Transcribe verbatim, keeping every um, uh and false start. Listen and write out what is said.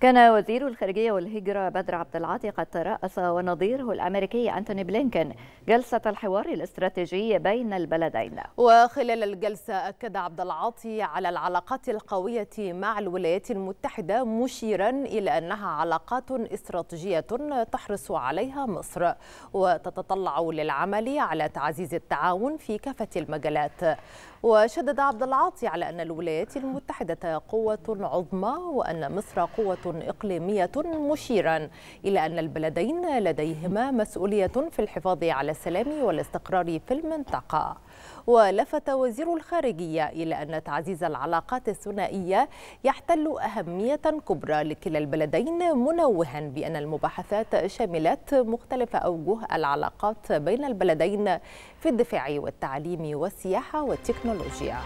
كان وزير الخارجية والهجرة بدر عبد العاطي قد ترأس ونظيره الأمريكي أنتوني بلينكن جلسة الحوار الاستراتيجي بين البلدين. وخلال الجلسة أكد عبد العاطي على العلاقات القوية مع الولايات المتحدة، مشيرا إلى أنها علاقات استراتيجية تحرص عليها مصر وتتطلع للعمل على تعزيز التعاون في كافة المجالات. وشدد عبد العاطي على أن الولايات المتحدة قوة عظمى وأن مصر قوة إقليمية، مشيرا إلى أن البلدين لديهما مسؤولية في الحفاظ على السلام والاستقرار في المنطقة. ولفت وزير الخارجية إلى أن تعزيز العلاقات الثنائية يحتل أهمية كبرى لكلا البلدين، منوها بأن المباحثات شملت مختلف أوجه العلاقات بين البلدين في الدفاع والتعليم والسياحة والتكنولوجيا.